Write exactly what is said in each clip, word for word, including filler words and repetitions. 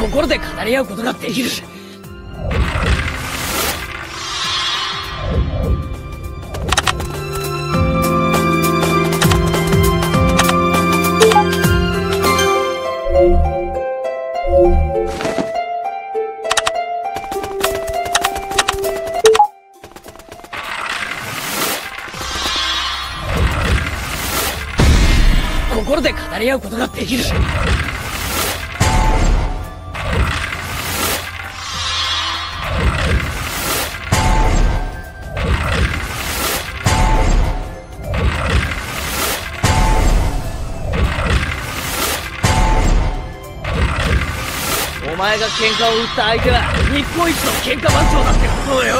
心で語り合うことができる。心で語り合うことができる。 お前が喧嘩を打った相手は日本一の喧嘩番長だってことだよ。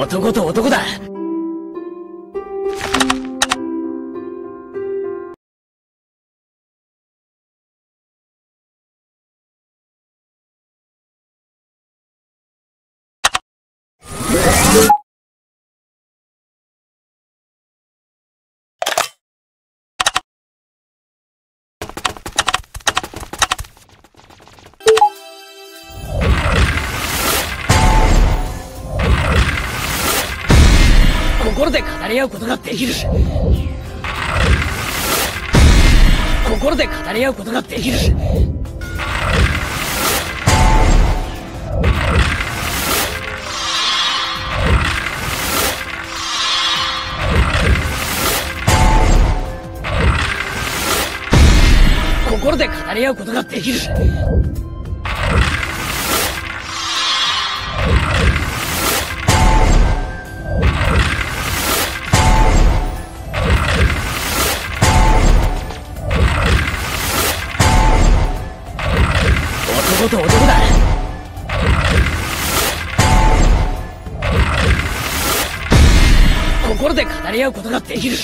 男と男だ。 心で語り合うことができる。心で語り合うことができる。心で語り合うことができる。 男と男だ。心で語り合うことができる。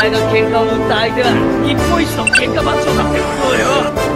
前の喧嘩を打った相手は日本一の喧嘩マッチョだってことよ。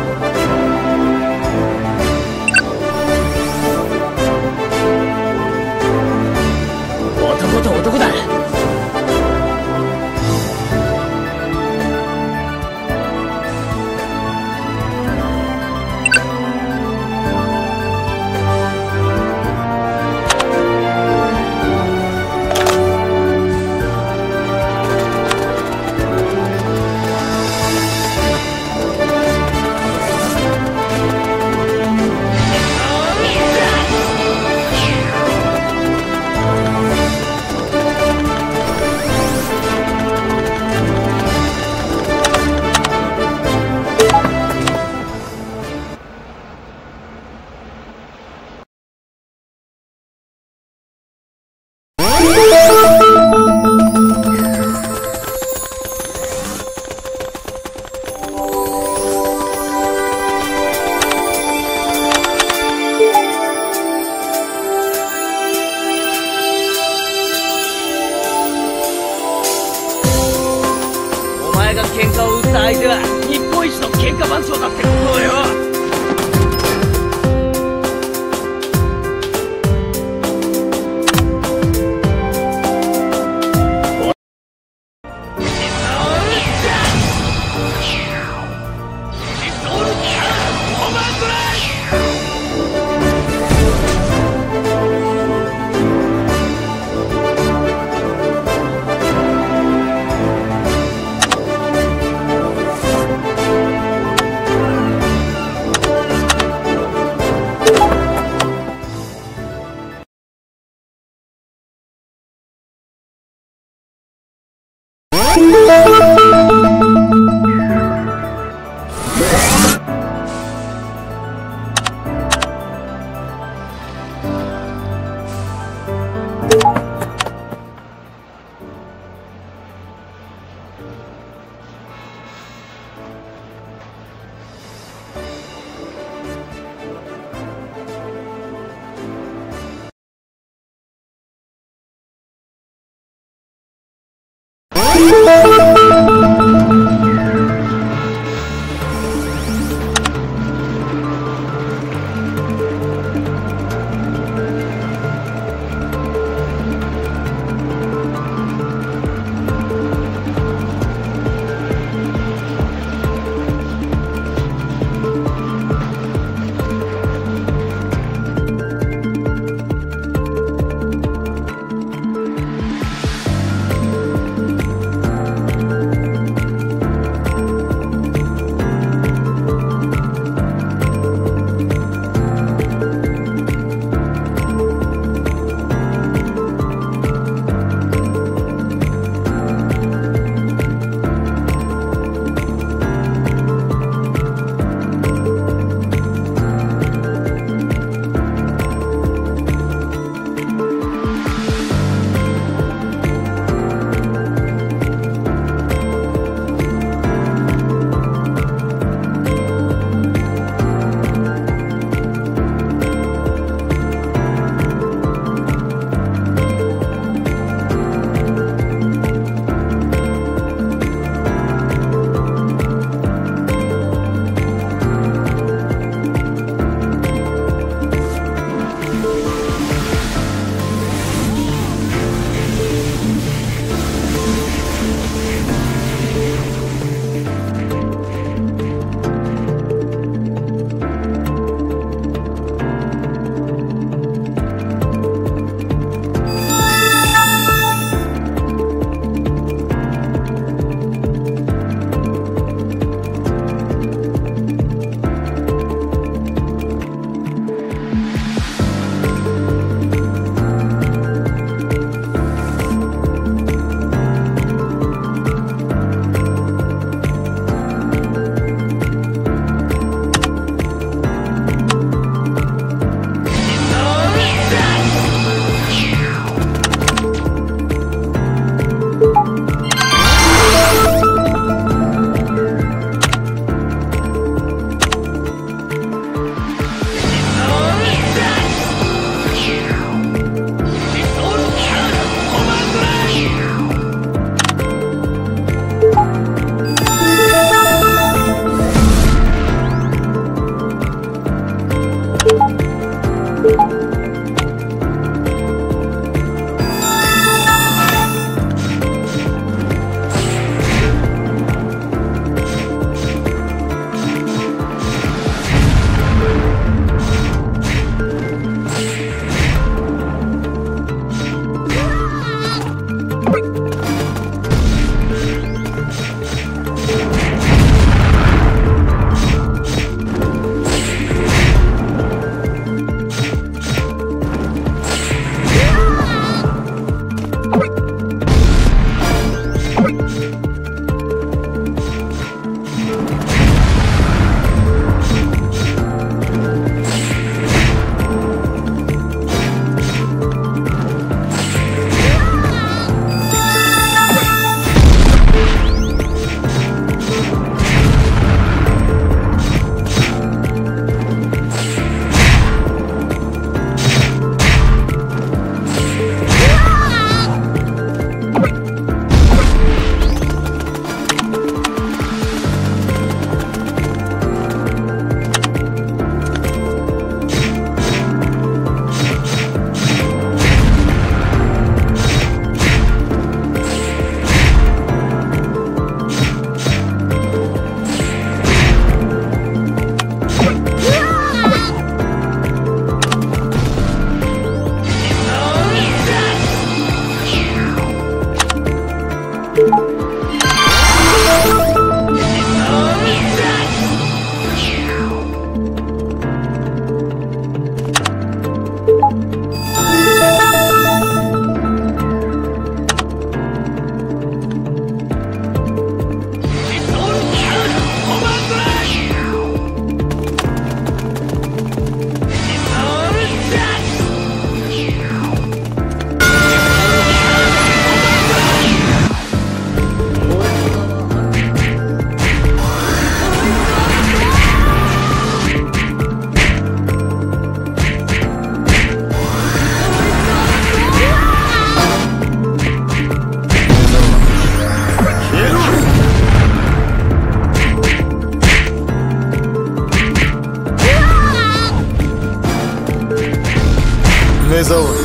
is over. Get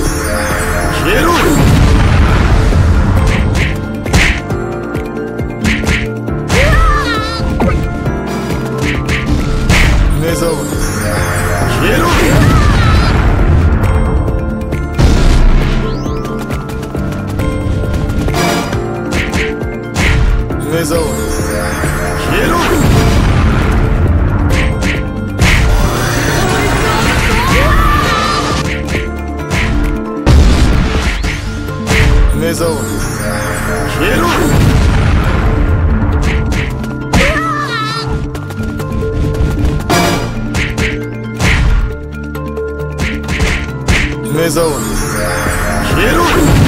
it. It's over. Get over.